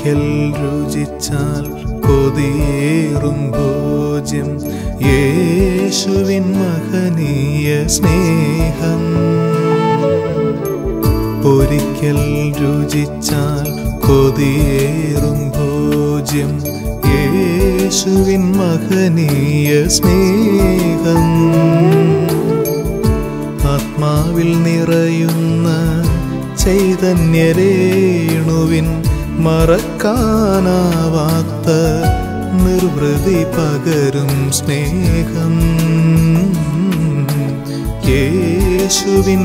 ഒരിക്കൽ രുചിച്ചാൽ കൊതിയേറും ഭോജ്യം യേശുവിൻ മഹനീയ സ്നേഹം. ഒരിക്കൽ രുചിച്ചാൽ കൊതിയേറും ഭോജ്യം യേശുവിൻ മഹനീയ സ്നേഹം. ആത്മാവിൽ നിറയുന്ന ചൈതന്യരേണുവിൻ മറക്കാനാവാത്ത നിർവൃതി പകരും സ്നേഹം. യേശുവിൻ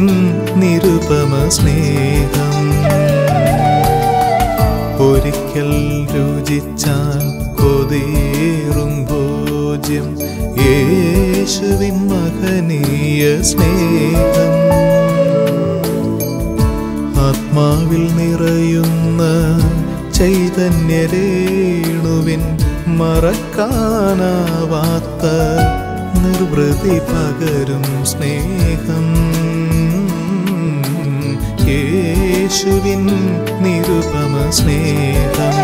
നിരുപമ സ്നേഹം. ഒരിക്കൽ രുചിച്ചാൽ കൊതിയേറും ഭോജ്യം യേശുവിൻ മഹനീയ സ്നേഹം. ആത്മാവിൽ നിറയുന്ന ചൈതന്യരേണുവിൻ മറക്കാനാവാത്ത നിർവൃതി പകരും സ്നേഹം. യേശുവിൻ നിരുപമ സ്നേഹം.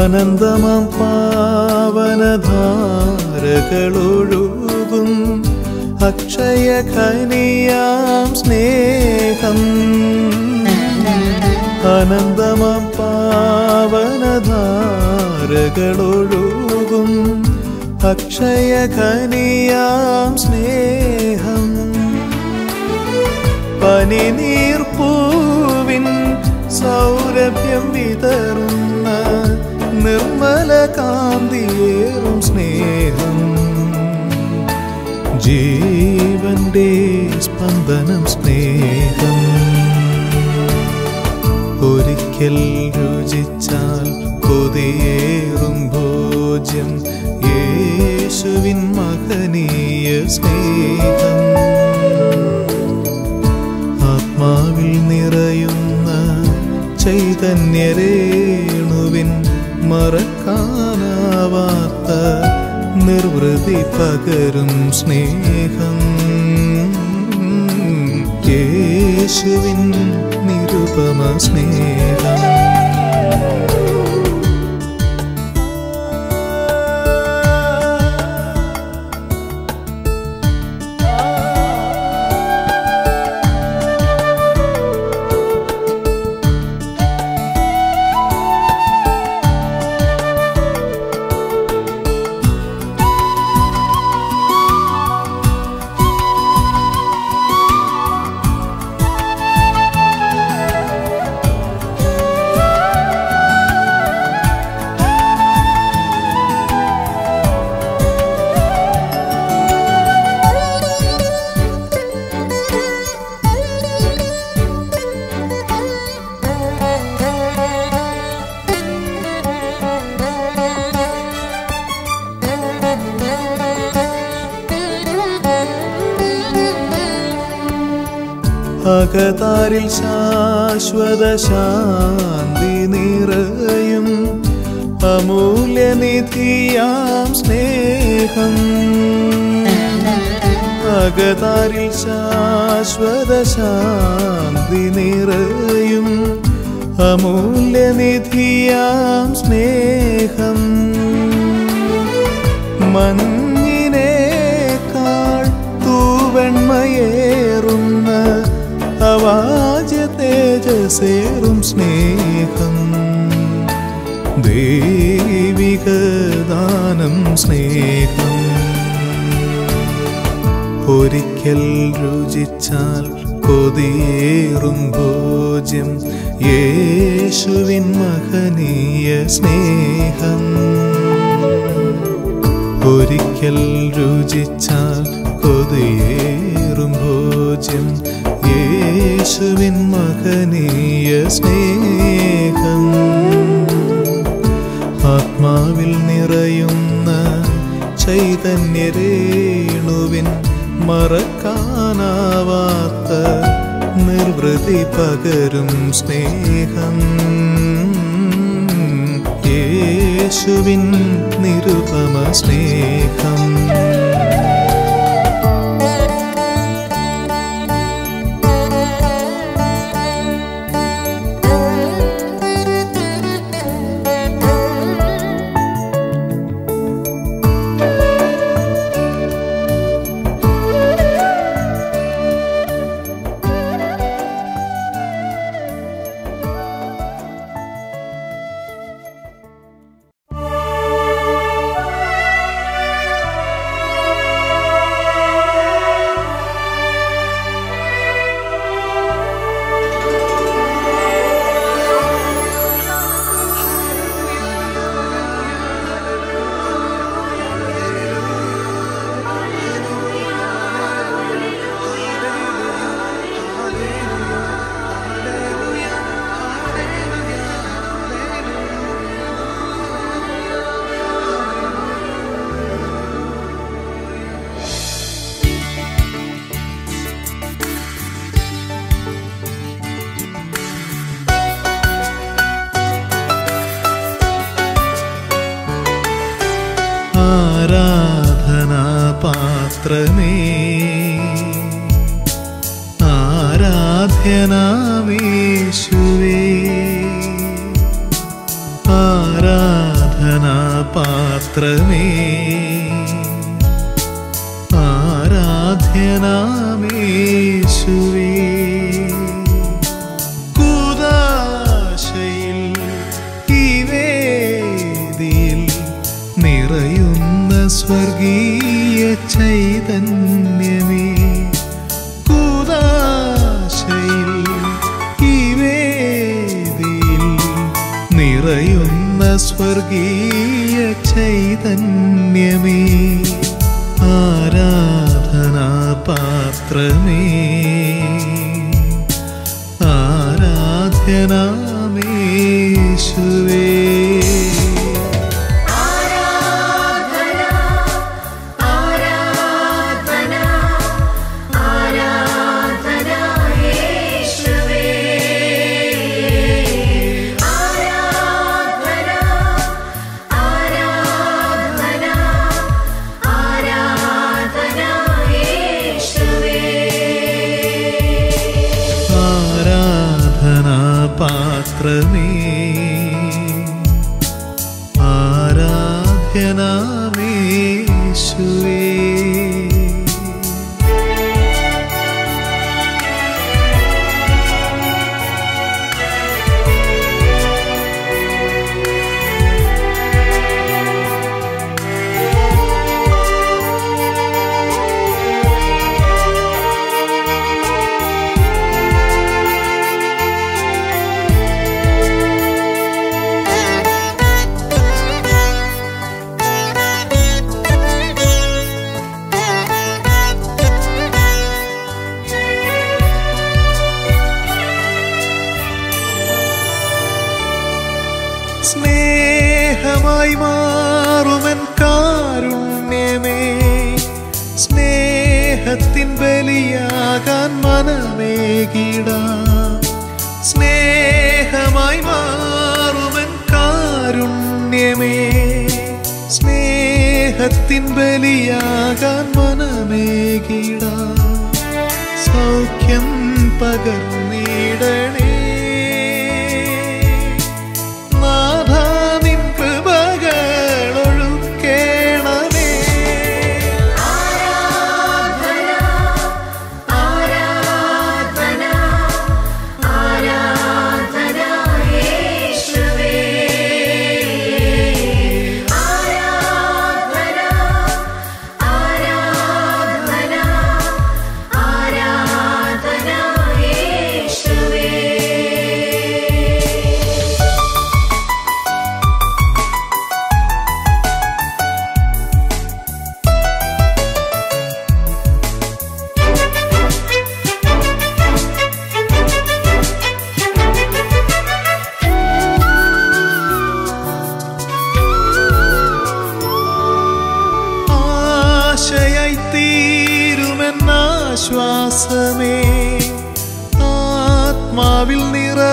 അനന്തമാം പാവനധാരകളൊഴുകും അക്ഷയഖനിയാം സ്നേഹം. അനന്തമാം പാവനധാരകളൊഴുകും അക്ഷയഖനിയാം സ്നേഹം. പനിനീർപ്പൂവിൻ സൗരഭ്യം വിതറുന്ന നിർമ്മല കാന്തിയേറും സ്നേഹം. ജീവന്റെ സ്പന്ദനം സ്നേഹം. ഒരിക്കൽ രുചിച്ചാൽ കൊതിയേറും ഭോജ്യം യേശുവിൻ മഹനീയ സ്നേഹം. ആത്മാവിൽ നിറയുന്ന ചൈതന്യരേണുവിൻ മറക്കാനാവാത്ത നിർവൃതി പകരും സ്നേഹം. യേശുവിൻ നിരുപമ സ്നേഹം. അകതാരിൽ ശാശ്വത ശാന്തി നിറയും അമൂല്യനിധിയാം സ്നേഹം. അകതാരിൽ ശാശ്വത ശാന്തി നിറയും അമൂല്യനിധിയാം സ്നേഹം. മഞ്ഞിനേക്കാൾ തൂവെണ്മയേറുന്ന അവാജ തേജസേറും സ്നേഹം. ദൈവികത ജ്ഞാനം സ്നേഹം ഒരിക്കൽ രുചിച്ചാൽ കൊതിയേറും ഭോജ്യം യേശുവിൻ മഹനീയ സ്നേഹം ഒരിക്കൽ രുചിച്ചാൽ കൊതിയേറും ഭോജ്യം യേശുവിൻ മഹനീയ സ്നേഹം ആത്മാവിൽ നിറയുന്ന ചൈതന്യരേണുവിൻ മറക്കാനാവാത്ത നിർവൃതി പകരും സ്നേഹം യേശുവിൻ നിരുപമ സ്നേഹം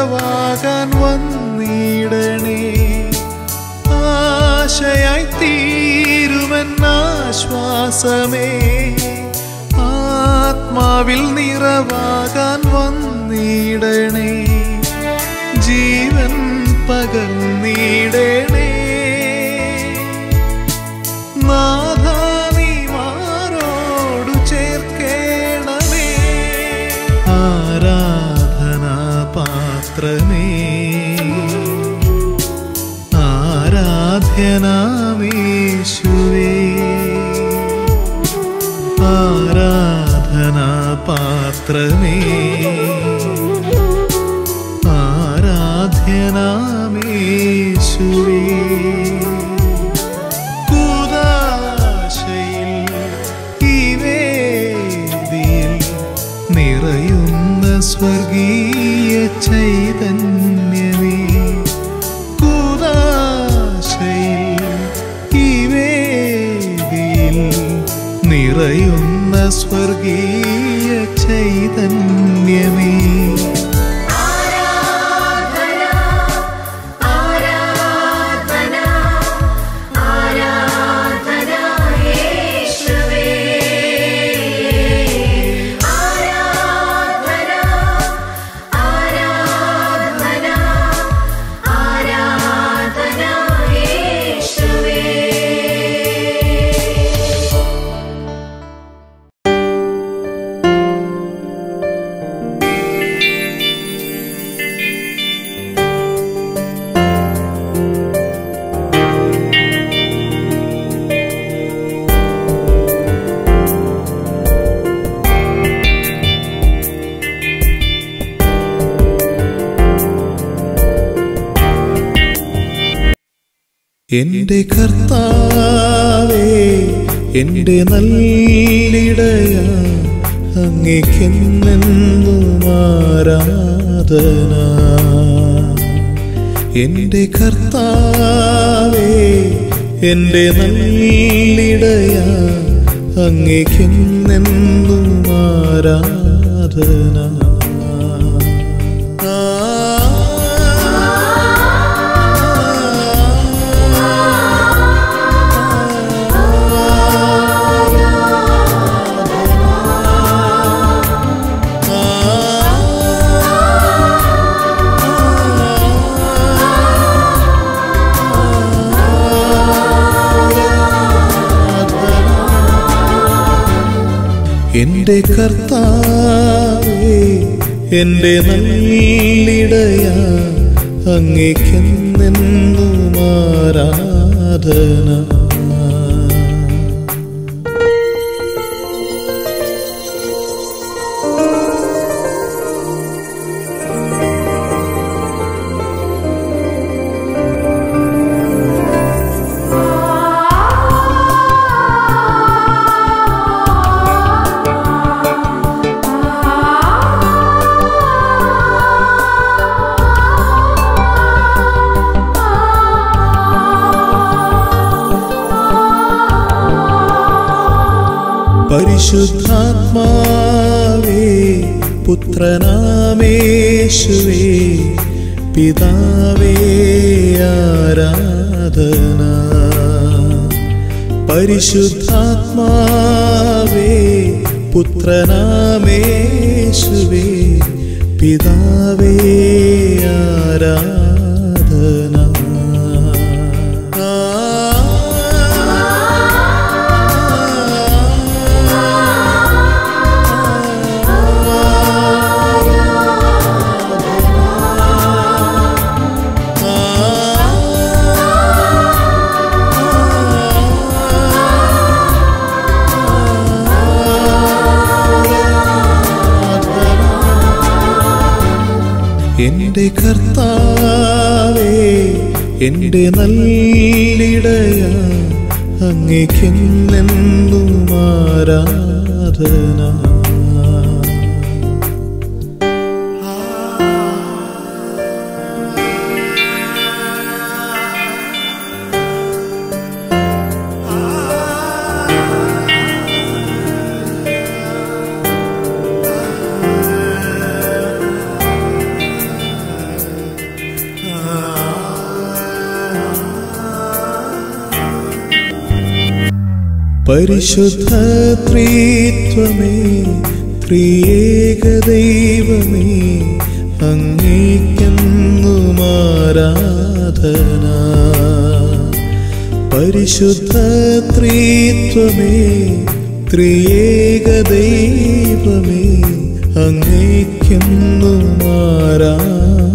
ഉറവാകാൻ വന്നിടണേ, ആശയായി തീരുമെന്നാശ്വാസമേ, ആത്മാവിൽ നിറവാകാൻ വന്നിടണേ, ജീവൻ പകർന്നിടണേ. നാഥാ നീ മാറോടു ചേർക്കേണമേ, ആരാധനാപാത്രമേ, ആരാധ്യനാമേശുവേ, ആരാധനാപാത്രമേ, ആരാധ്യനാമേശുവേ. കൂദാശയിൽ ഈ വേദിയിൽ നിറയുന്ന സ്വർഗീയ ചൈതന്യമേ, കൂദാശയിൽ ഈ വേദിയിൽ നിറയുന്ന സ്വർഗീയ ചൈതന്യമേ. എന്റെ കർത്താവേ, എന്റെ നല്ലിടയാ, അങ്ങേക്കെന്നെന്നും ആരാധന. എന്റെ കർത്താവേ, എന്റെ നല്ലിടയാ, അങ്ങേക്കെന്നെന്നും ആരാധന. എന്റെ കർത്താവേ, എന്റെ നല്ലിടയാ, അങ്ങേക്കെന്നെന്നും ആരാധന. പരിശുദ്ധാത്മാവേ, പുത്രനാമേശുവേ, പിതാവേ ആരാധന. പരിശുദ്ധാത്മാവേ, പുത്രനാമേശുവേ, പിതാവേ ആരാധന. എന്റെ കർത്താവേ, എന്റെ നല്ലിടയാ, അങ്ങേക്കെന്നെന്നും ആരാധന. परिशुद्ध त्रित्वमे त्रिएक दैवमे അങ്ങേയ്ക്കുന്നു ആരാധന പരിശുദ്ധ ത്രിത്വമേ ത്രിയേക ദൈവമേ അങ്ങേയ്ക്കുന്നു ആരാധന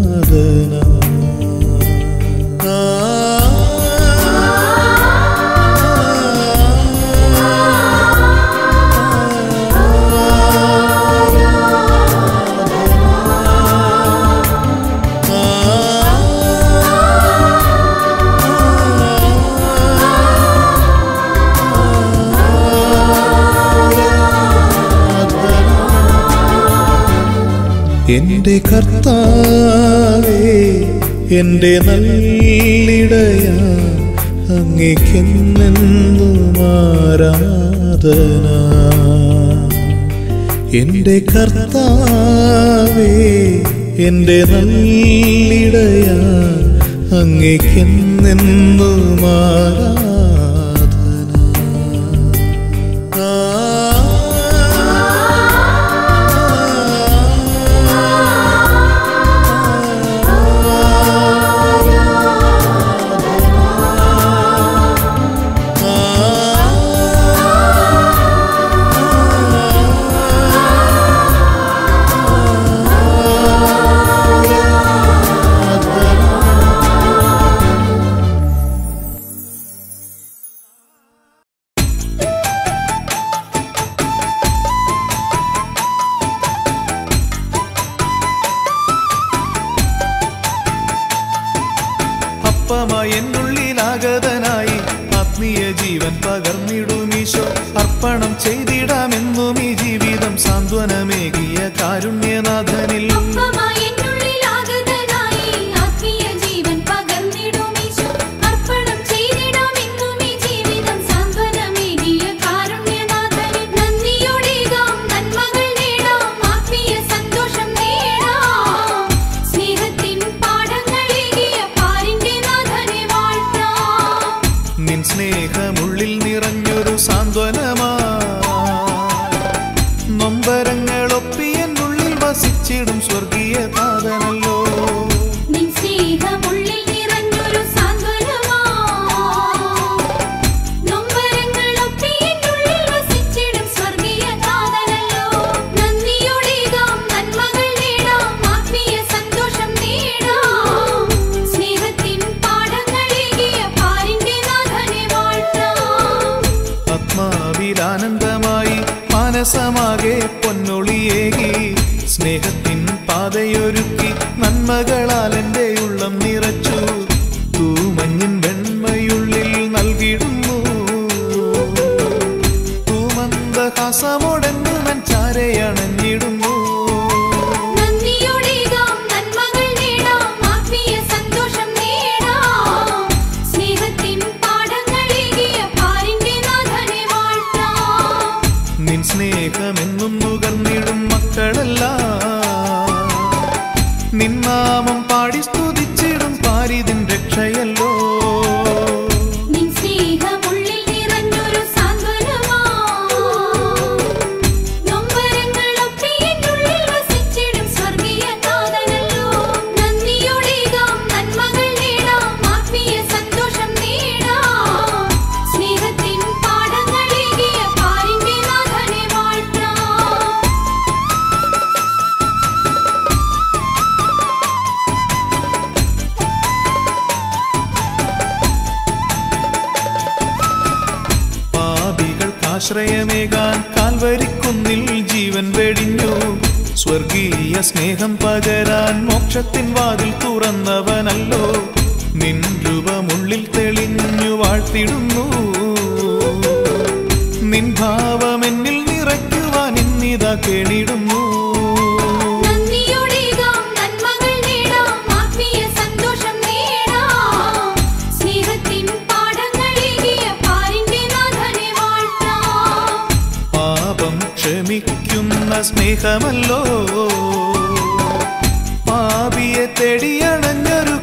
എന്റെ കർത്താവേ എന്റെ നല്ലിടയാ അങ്ങേയ്ക്കെന്നെന്നും ആരാധന എന്റെ കർത്താവേ എന്റെ നല്ലിടയാ അങ്ങേയ്ക്കെന്നെന്നും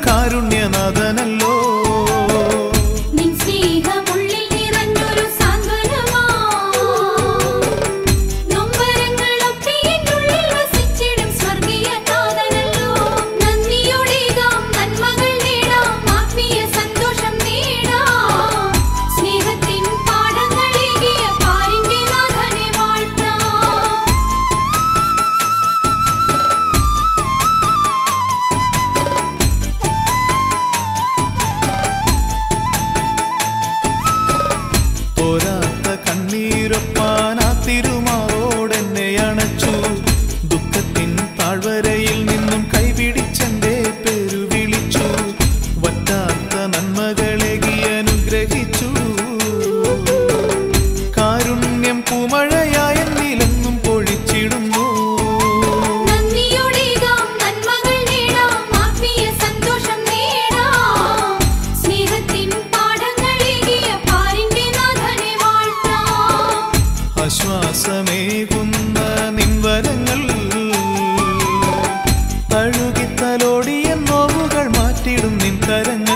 കാരുണ്യനാഥനല്ലോ നിൻ സ്നേഹമുള്ളിൽ നിറഞ്ഞൊരു സാന്ത്വനമാ കാത്തിടും നിൻ കരങ്ങൾ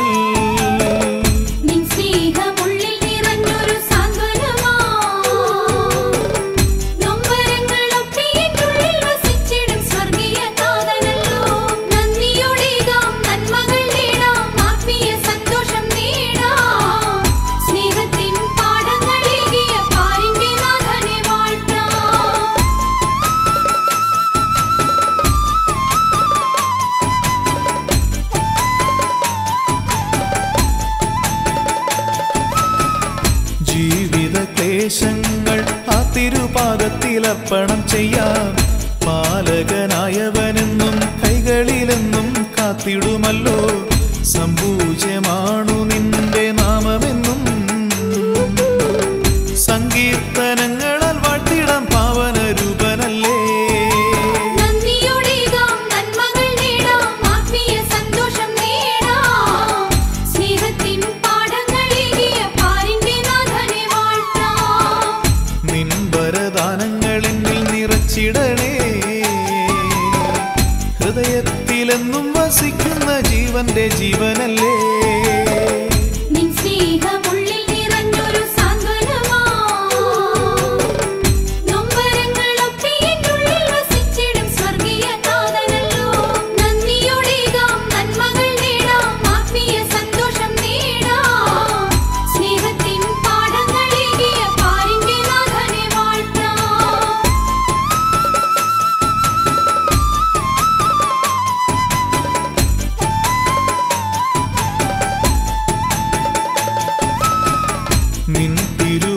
ണം ചെയ്യാം പാലകനായവനെന്നും കൈകളിലെന്നും കാത്തിടുമല്ലോ സംപൂജ്യമാണു നിന്റെ നാമമെന്നും സങ്കീർത്തനങ്ങളാൽ വാട്ടിടാം പാവന രൂപനല്ലേ ഹൃദയത്തിലെന്നും വസിക്കുന്ന ജീവന്റെ ജീവനല്ലേ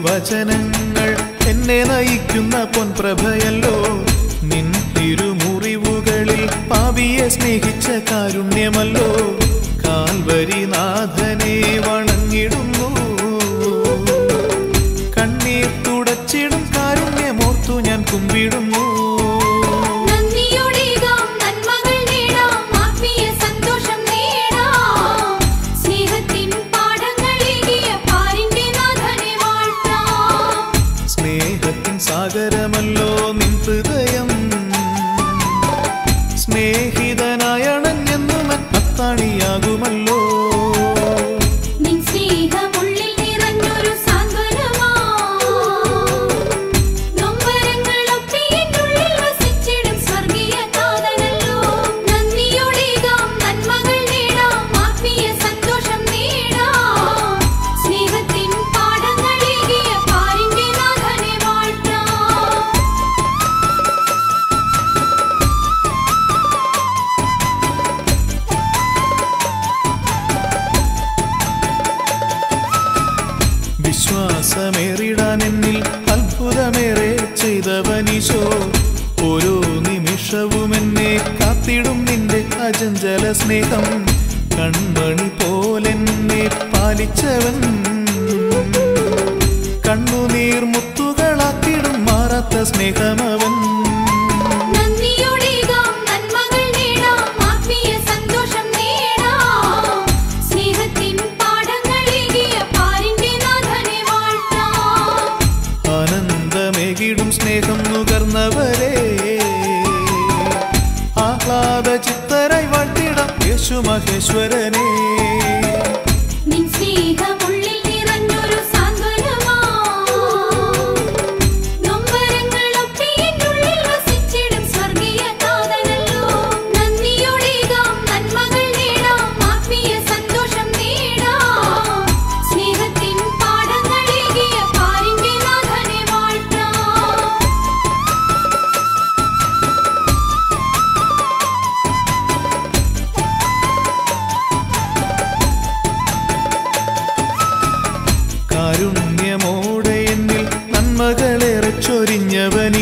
വചനങ്ങൾ എന്നെ നയിക്കുന്ന പൊൻപ്രഭയല്ലോ നിൻ തിരുമുറിവുകളിൽ പാപിയെ സ്നേഹിച്ച കാരുണ്യമല്ലോ കാൽവരിനാഥനെ വണങ്ങിടുന്നു കണ്ണീർ തുടച്ചിടും കാരുണ്യമോർത്തു ഞാൻ കുമ്പിടുന്നു സാഗരമല്ലോ നിൻ ഹൃദയം സ്നേഹിതനായണെന്നും അത്താണിയാകുമല്ലോ വിശ്വാസമേറിടാൻ എന്നിൽ അത്ഭുതമേറെ ചെയ്തവനീശോ ഓരോ നിമിഷവും എന്നെ കാത്തിടും നിന്റെ അജഞ്ചല സ്നേഹം കൺമണി പോലെന്നെ പാലിച്ചവൻ കണ്ണുനീർ മുത്തുകളാക്കിടും മാറാത്ത സ്നേഹമവൻ സ്നേഹം നുകർന്നവരെ ആഹ്ലാദ ചിത്തരായി വാഴ്ത്തിടാം യേശു മഹേശ്വരനെ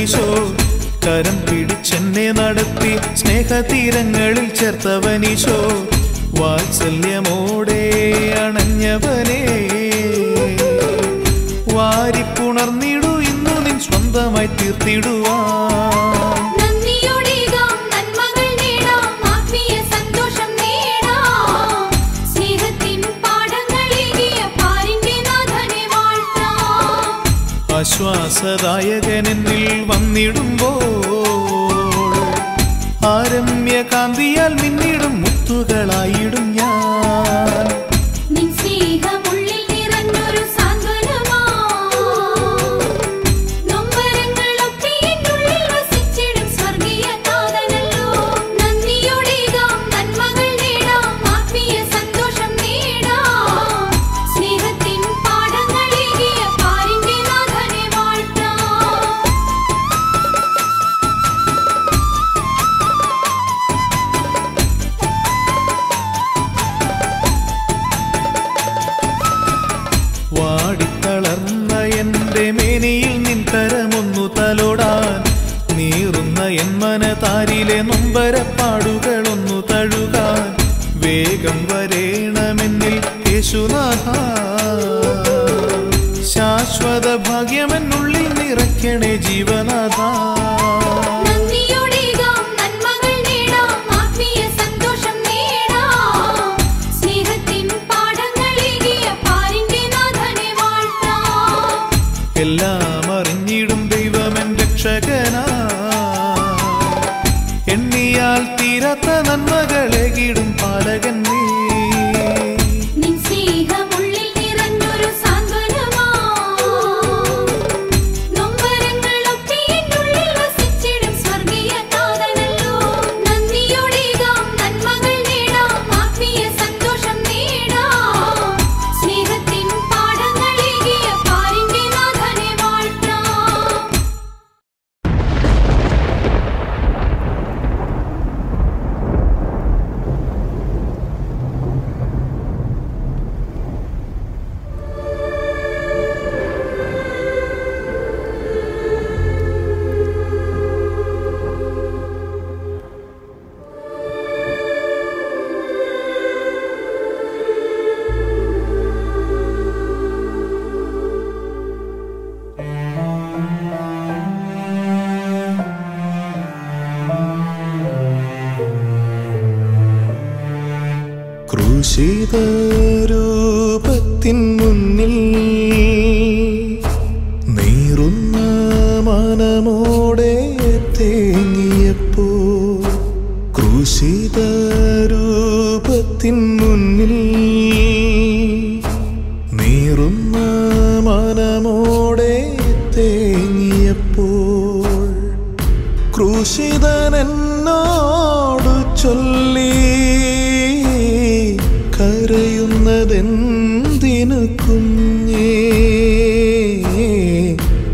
ീശോ കരം പിടിച്ചെന്നെ നടത്തി സ്നേഹതീരങ്ങളിൽ ചേർത്തവനീശോ വാത്സല്യമോടെ അണഞ്ഞവനെ വാരിപ്പുണർന്നിടു ഇന്നു നിൻ സ്വന്തമായി തീർത്തിടുവാ ആശ്വാസദായകനെന്നിൽ വന്നിടുമ്പോൾ ആരമ്യകാന്തിയാൽ മിന്നിടും മുത്തുകളായിടും ഞാൻ നിൻ സ്നേഹമുള്ളിൽ നിറഞ്ഞൊരു സാന്ത്വനമായി നൊമ്പരങ്ങളൊക്കെ എന്നിൽ വസിച്ചിടും സ്വർഗ്ഗീയ കാതനല്ലോ നന്ദിയോടെ ഗാം നന്മകൾ നേടാം ആത്മീയ സന്തോഷം നേടാം സ്നേഹത്തിൻ പാഠങ്ങളേകിയ പാരിന്റെ നാഥനെ വാഴ്ത്താം വാടിത്തളർന്ന എൻ്റെ മേനിയിൽ നിൻ കരമൊന്നു തലോടാൻ നീറുന്ന എൻ മനതാരിലെ നൊമ്പരപ്പാടുകളൊന്നു തഴുകാൻ വേഗം വരേണമെന്നിൽ യേശുനാഥ ശാശ്വത ഭാഗ്യമെന്നുള്ളിൽ നിറയ്ക്കണേ ജീവനാഥ എല്ലാം അറിഞ്ഞിടും ദൈവമെൻ രക്ഷകനാ എണ്ണിയാൽ തീരാത്ത നന്മകളേകിടും പാലകൻ നീ നിൻ സ്നേഹമുള്ളിൽ നിറഞ്ഞൊരു സാന്ത്വനമായി നൊമ്പരങ്ങളൊക്കെ എന്നിൽ വസിച്ചിടും സ്വർഗ്ഗീയ കാതനല്ലോ നന്ദിയോടെ ഗാം നന്മകൾ നേടാം ആത്മീയ സന്തോഷം നേടാം സ്നേഹത്തിൻ പാഠങ്ങളേകിയ പാരിന്റെ നാഥനെ വാഴ്ത്താം ക്രൂശിതരൂപത്തിൻ മുന്നിൽ നീറുന്ന മനമോടെ തേങ്ങിയപ്പോൾ ക്രൂശിതരൂപത്തിൻ മുന്നിൽ നീറുന്ന മനമോടെ തേങ്ങിയപ്പോൾ ക്രൂശിതനെന്നോടു ചൊല്ലി കരയുന്നതെന്തിനു കുഞ്ഞേ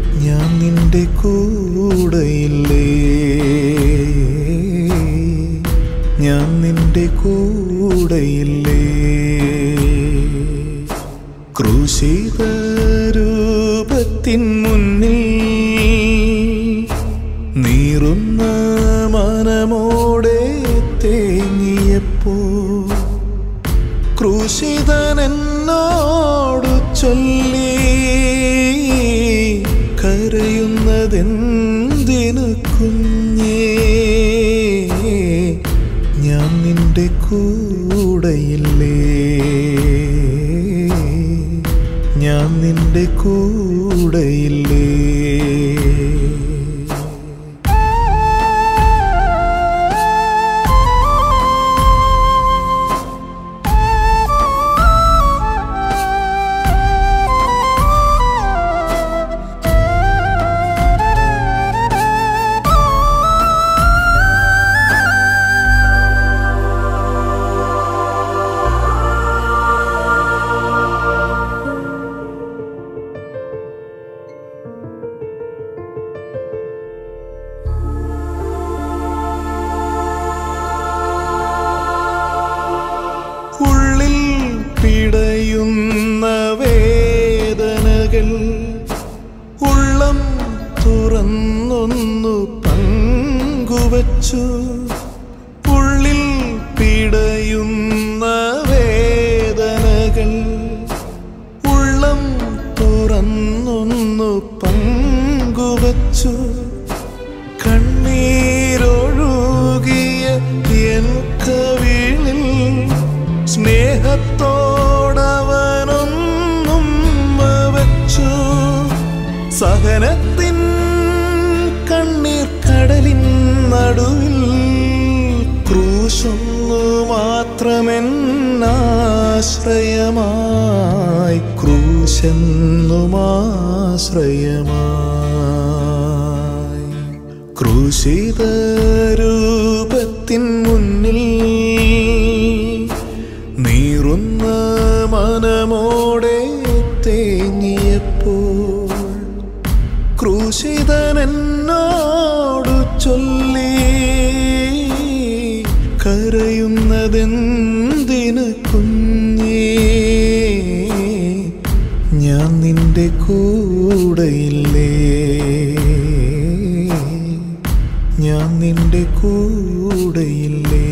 ഞാൻ നിന്റെ കൂടെയില്ലേ ഞാൻ നിന്റെ കൂടെയില്ലേ ക്രൂശിതരൂപത്തിൻ മുന്നിൽ നീറുന്ന മനമോടെ തേങ്ങിയപ്പോൾ ക്രൂശിതനെന്നോടു ചൊല്ലി കരയുന്നതെന്തിനു കുഞ്ഞേ ഞാൻ നിന്റെ കൂടെയില്ലേ ഞാൻ നിന്റെ കൂടെയില്ലേ ഉള്ളം തുറന്നൊന്നു പങ്കുവച്ചു ഉള്ളിൽ പിടയുന്ന വേദനകൾ ഉള്ളം തുറന്നൊന്നു പങ്കുവച്ചു കണ്ണീരൊഴുകിയ എൻ കവിളിൽ സ്നേഹത്തോടവനും സഹനത്തിൻ കണ്ണീർ കടലിൻ നടുവിൽ ക്രൂശിതൻ ഘോഷിക്കുന്നു മാത്രമെന്നാശ്രയമായി ക്രൂശെന്നുമാശ്രയമായി ക്രൂശിതരൂപത്തിൻ മുന്നിൽ നീറുന്ന മനമോടെ തേങ്ങിയപ്പോൾ ക്രൂശിതനെന്നോടു ചൊല്ലി കരയുന്നതെന്തിന് കുഞ്ഞേ, ഞാൻ നിന്റെ കൂടെയില്ലേ, ഞാൻ നിന്റെ കൂടെയില്ലേ.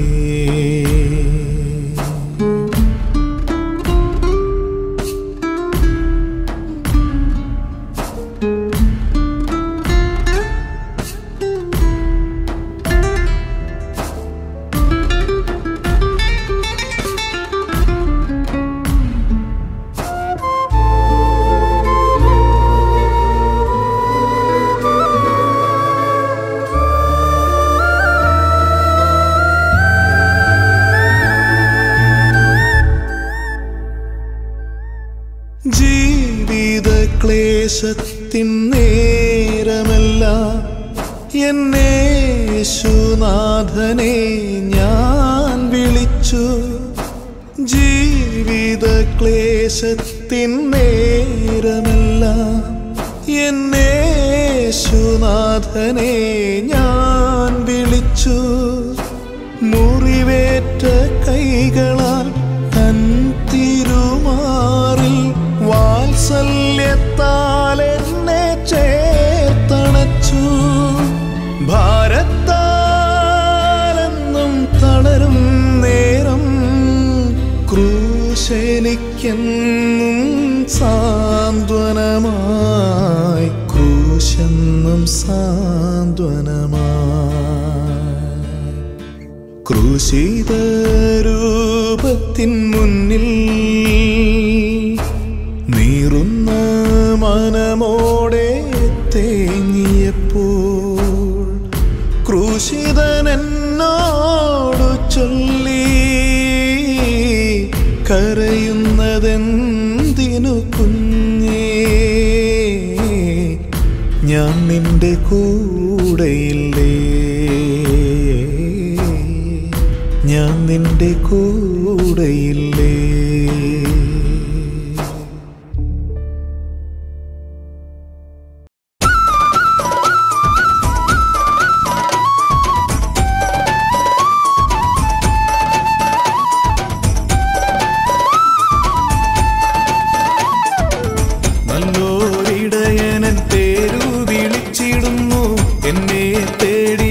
ജീവിത ക്ലേശത്തിൻ നേരമല്ല എന്നെ യേശുനാഥനെ ഞാൻ വിളിച്ചു. ജീവിത ക്ലേശത്തിൻ നേരമല്ല എന്നെ യേശുനാഥനെ ഞാൻ വിളിച്ചു. മുറിവേറ്റ കൈകളാൽ തൻ തിരുമാറി വാത്സല്യത്താൽ എന്നെ ചേർത്തണച്ചു. ഭാരത്താലെന്നും തളരും നേരം ക്രൂശെനിക്കെന്നും സാന്ത്വനമായി, ക്രൂശെന്നും സാന്ത്വനമായി. ക്രൂശിതരൂപത്തിൻ മുന്നിൽ നീറുന്ന മനമോടെ തേങ്ങിയപ്പോൾ ക്രൂശിതനെന്നോടു ചൊല്ലി കരയുന്നതെന്തിനു കുഞ്ഞേ, ഞാൻ നിന്റെ കൂടെയില്ലേ, ഞാൻ നിന്റെ കൂടെയില്ലേ. നല്ലോരിടയനൻ പേരു വിളിച്ചിടുന്നു എന്നെ തേടി.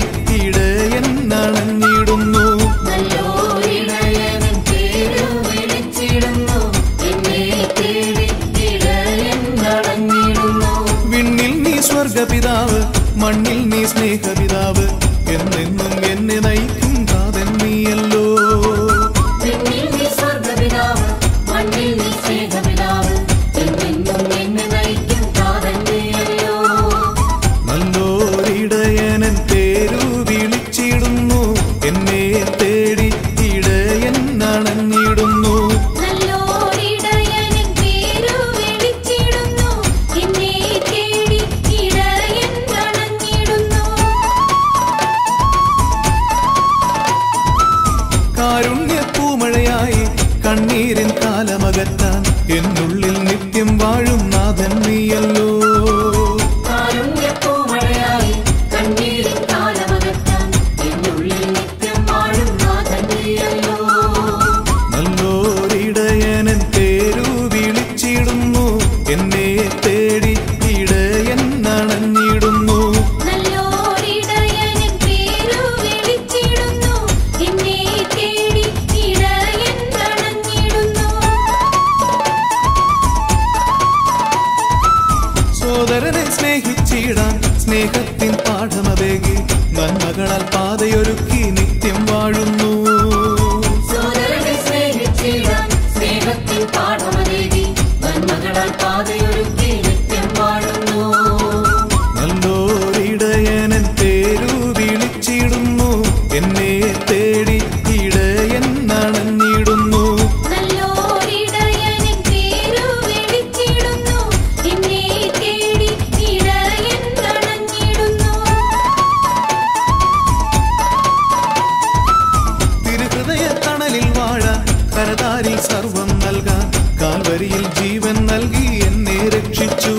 परदारी सर्वं नल्गा काल्वरियिल जीवन नल्गी एन्ने रक्षिच्चु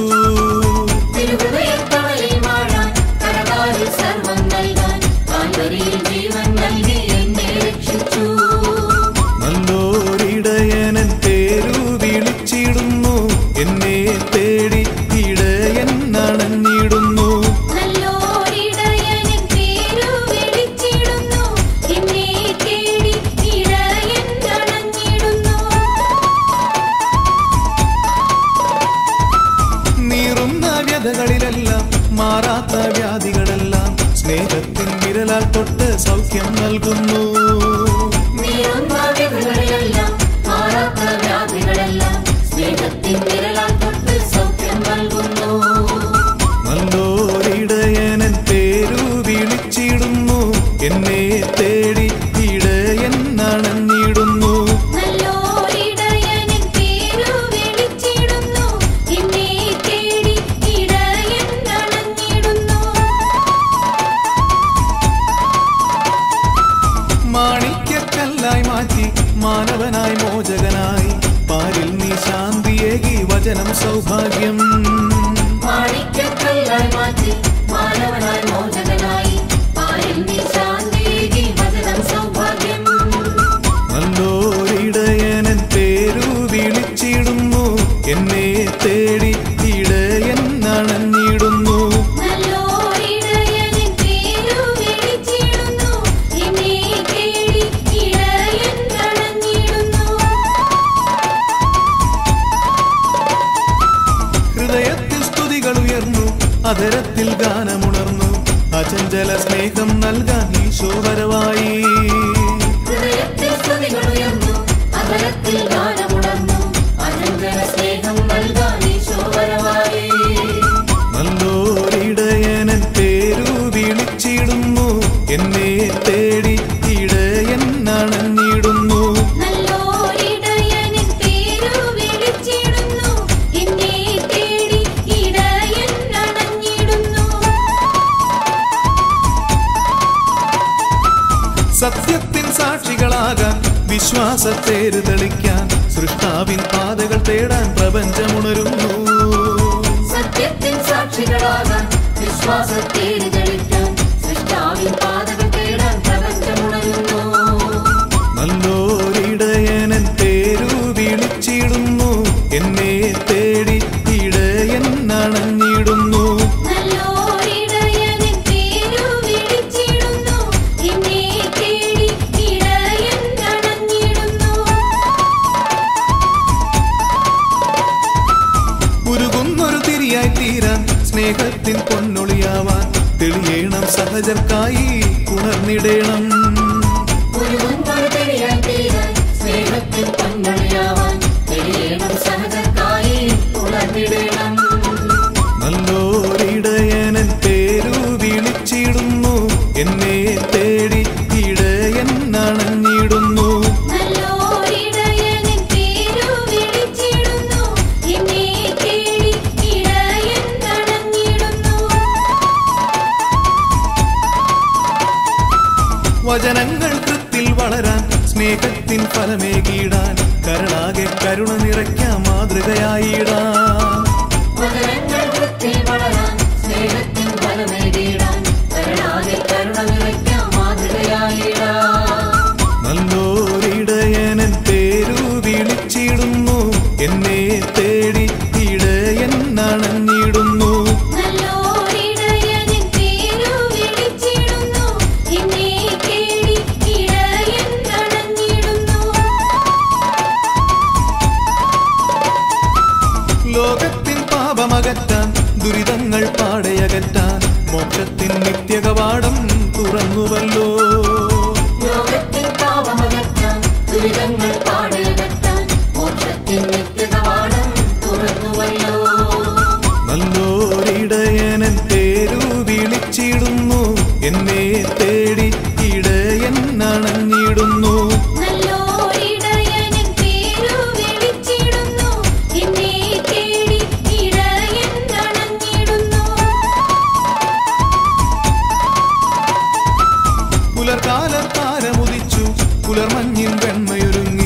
പുലർകാലത്താരമുദിച്ചു പുലർമഞ്ഞിൻ വെണ്മയൊരുങ്ങി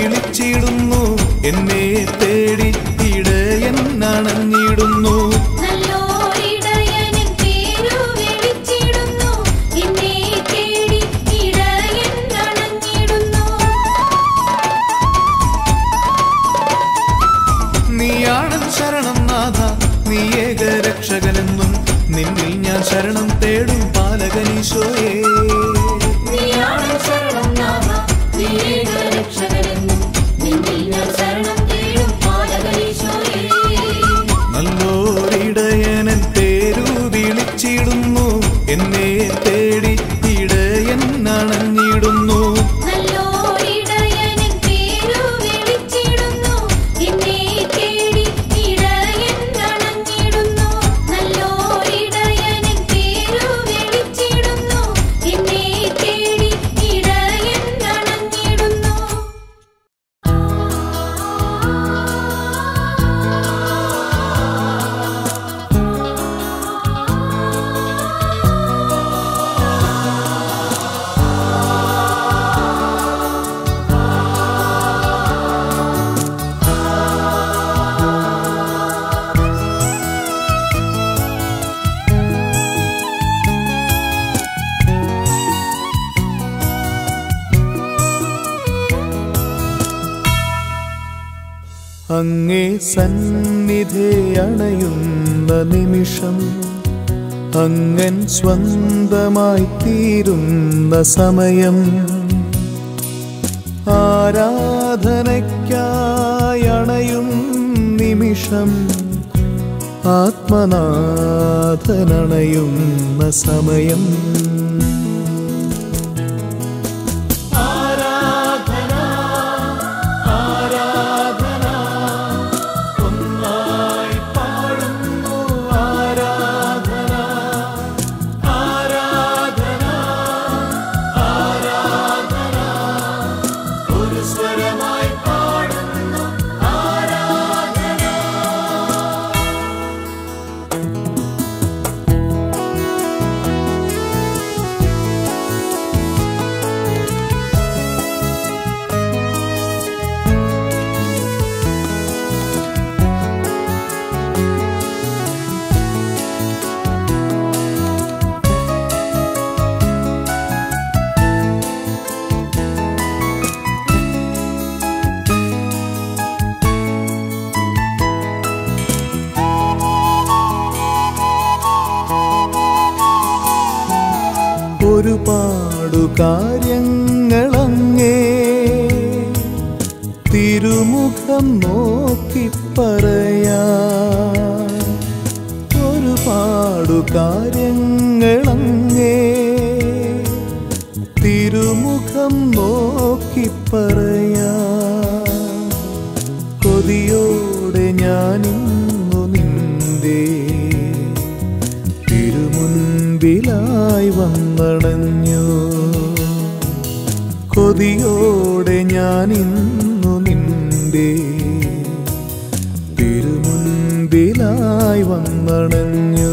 വിളിച്ചിടുന്നു എന്നെ തേടി ഇടയൻ നനഞ്ഞിടുന്നു നീയാണൻ ശരണം നാഥ നീ ഏക രക്ഷകനെന്നും നിന്നിൽ ഞാൻ ശരണം തേടും പാലകനീശോയേ നല്ലോരിടയനൻ പേരു വിളിച്ചിടുന്നു എന്നെ തേടി ഇടയൻ നനഞ്ഞിടുന്നു അങ്ങേ സന്നിധി അണയുന്ന നിമിഷം അങ്ങൻ സ്വന്തമായി തീരുന്ന സമയം ആരാധനയ്ക്കായി അണയും നിമിഷം ആത്മനാഥനണയുന്ന സമയം കാര്യങ്ങളങ്ങേ തിരുമുഖം നോക്കി പറയാ ഒരുപാടു കാര്യങ്ങളങ്ങേ തിരുമുഖം നോക്കി പറയാ കൊതിയോടെ ഞാനിന്നു നിന്റെ തിരുമുൻപിലായി വന്നടഞ്ഞു കൊതിയോടെ ഞാനിന്നു നിന്റെ തിരുമുൻപിലായി വന്നടഞ്ഞു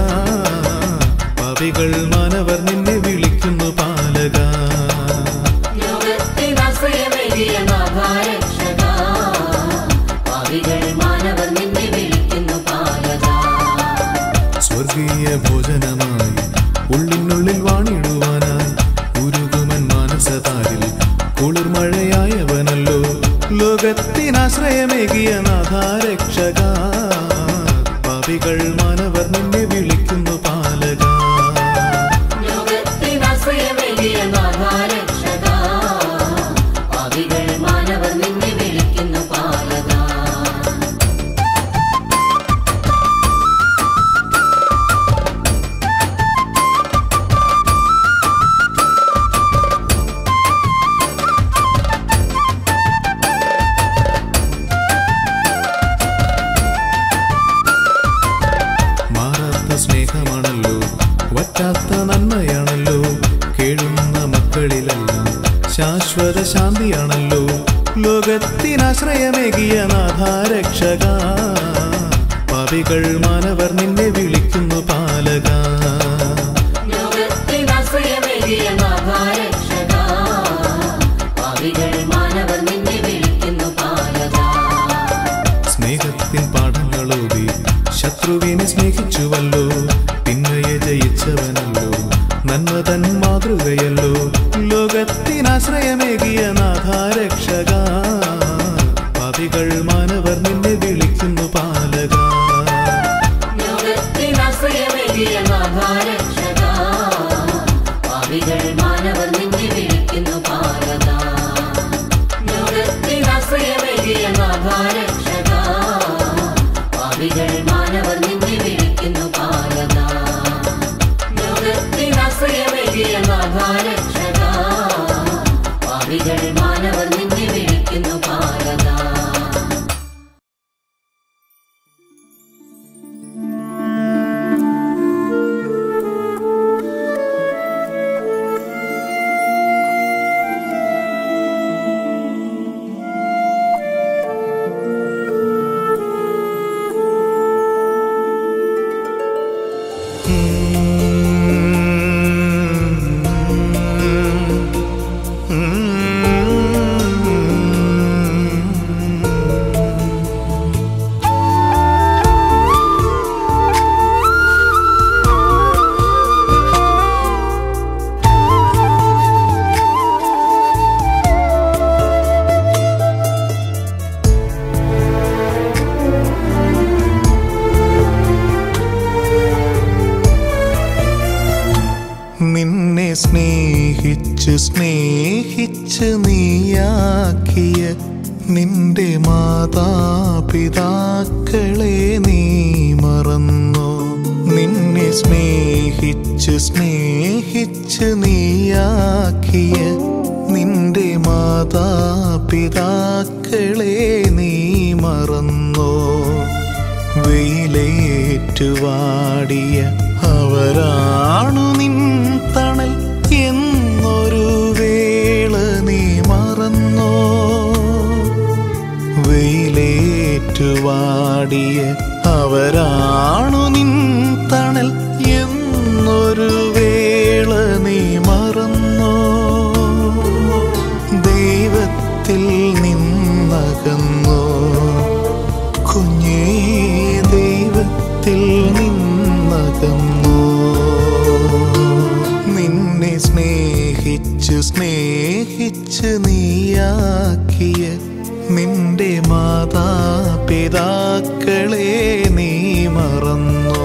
പാപികൾ മാനവർ നിന്നെ വിളിക്കുന്നു പാലക. ലോകത്തിനാശ്രയമേകിയ നാഥാരക്ഷക, പാപികൾ മാനവർ നിന്നെ വിളിക്കുന്നു പാലക. സ്വർഗീയ ഭോജനമായി ഉള്ളിനുള്ളിൽ വാണിടുവാനായി ഉരുകുമൻ മാനസതാരിൽ കുളിർമഴയായവനല്ലോ. ലോകത്തിനാശ്രയമേകിയ നാഥാരക്ഷക, പാപികൾ മാനവർ നിന്നെ വിളിക്കുന്നു പാലക. ലോകത്തിനാശ്രയമേകിയ നാഥാരക്ഷക, പാപികൾ മാനവർ നിന്നെ വിളിക്കുന്നു പാലക. സ്നേഹമാണല്ലോ വറ്റാത്ത നന്മയാണല്ലോ, കേഴുന്ന മക്കളിലെല്ലാം ശാശ്വത ശാന്തിയാണല്ലോ. ലോകത്തിനാശ്രയമേകിയ നാഥാരക്ഷക പാപികൾ മാനവർ നിന്നെ വിളിക്കുന്നു പാലക. സ്നേഹത്തിൻ പാഠങ്ങളോതി ശത്രുവിനെ സ്നേഹിച്ചുവല്ലോ, തിന്മയെ ജയിച്ചവനല്ലോ, നന്മ തൻ മാതൃകയല്ലോ. ലോകത്തിനാശ്രയമേകിയ നാഥാരക്ഷക പാപികൾ മാനവർ നിന്നെ വിളിക്കുന്നു പാലക. സ്നേഹിച്ച് നീയാക്കിയ നിന്റെ മാതാപിതാക്കളെ നീ മറന്നോ? നിന്നെ സ്നേഹിച്ച് നീയാക്കിയ നിന്റെ മാതാപിതാക്കളെ നീ മറന്നോ? വെയിലേറ്റുവാടിയ അവരാണു നിൻ തണൽ എന്നൊരു വേള നീ മറന്നോ? വെയിലേറ്റുവാടിയ അവരാണു നിൻ തണൽ എന്നൊരു വേള നീ മറന്നോ? ദൈവത്തിൽ നിന്നകന്നോ കുഞ്ഞേ? ദൈവത്തിൽ നിന്നകന്നോ? നിന്നെ സ്നേഹിച്ച് നീയാക്കിയ നിന്റെ മാതാപിതാക്കളെ നീ മറന്നോ?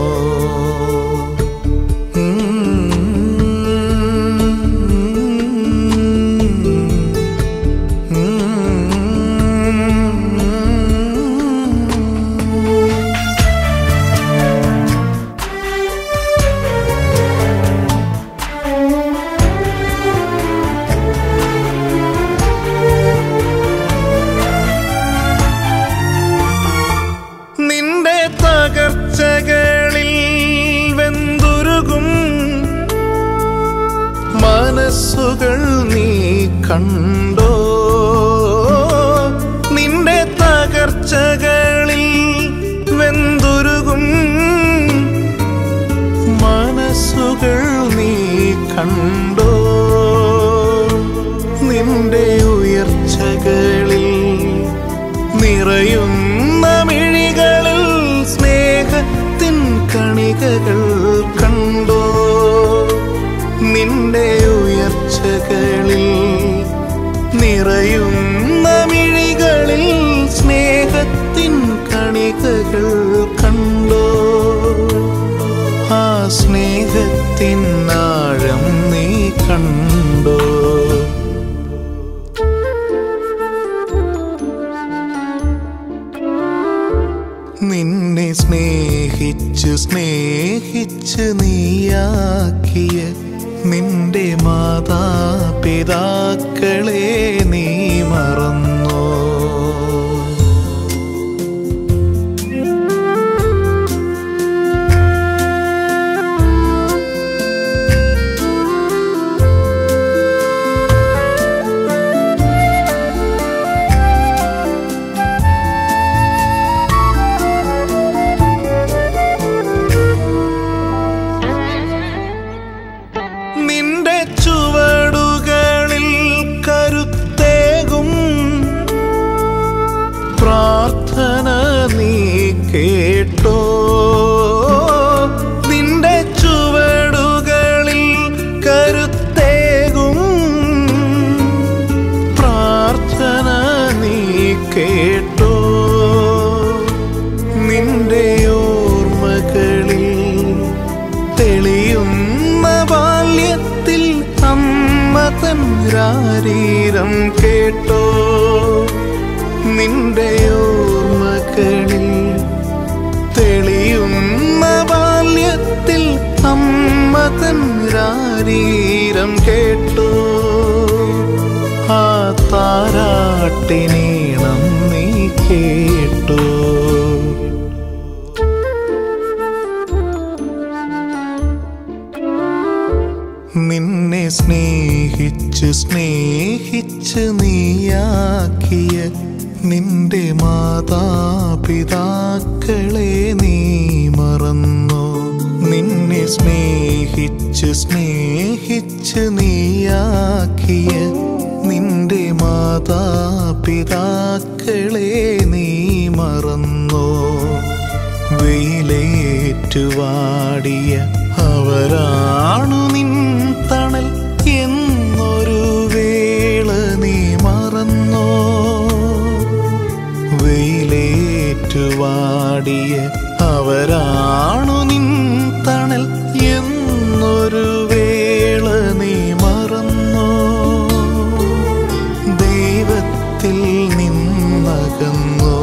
മനസ്സുകൾ നീ കണ്ടോ? നിന്റെ തകർച്ചകളിൽ വെന്തുരുകും മനസ്സുകൾ നീ കണ്ടോ? നിന്റെ ഉയർച്ചകളിൽ നിറയുന്ന മിഴികളിൽ സ്നേഹത്തിൻ കണികകൾ കണ്ടോ? നിന്റെ ഉയർച്ചകളിൽ നിറയുന്ന മിഴികളിൽ സ്നേഹത്തിൻ കണികകൾ കണ്ടോ? ആ സ്നേഹത്തിൻ ആഴം നീ കണ്ടോ? നിന്നെ സ്നേഹിച്ച് നീയാക്കിയ നിന്റെ മാതാപിതാക്കളെ നീ മറന്നോ? ശരീരം കേട്ടോ നിന്റെ ഓർമ്മകളിൽ തെളിയുന്ന ബാല്യത്തിൽ അമ്മ തൻ ശരീരം കേട്ടോ ആ താരാട്ടിനീണം നീ കേട്ടോ നിന്നെ സ്നേഹിച്ച് സ്നേഹിച്ച് നീയാക്കിയ നിന്റെ മാതാപിതാക്കളെ നീ മറന്നു നിന്നെ സ്നേഹിച്ച് സ്നേഹിച്ച് നീയാക്കിയ നിന്റെ മാതാപിതാക്കളെ നീ മറന്നു വെയിലേറ്റുവാടിയ അവരാണു നിൻ തണൽ എന്നൊരു വേള നീ മറന്നോ വെയിലേറ്റുവാടിയ അവരാണു നിൻ തണൽ എന്നൊരു വേള നീ മറന്നോ ദൈവത്തിൽ നിന്നകന്നോ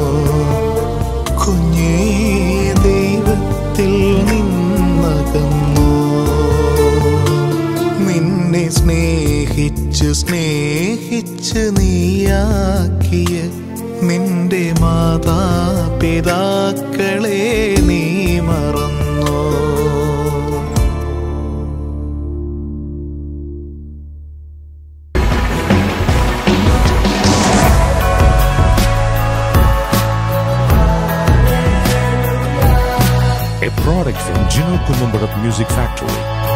കുഞ്ഞേ ദൈവത്തിൽ നിന്നകന്നോ നിന്നെ സ്നേഹിച്ച് സ്നേഹിച്ച് നീയാക്കിയ നിന്റെ മാതാപിതാക്കളെ നീ മറന്നോ A product from Gino Kumumbarat Music Factory.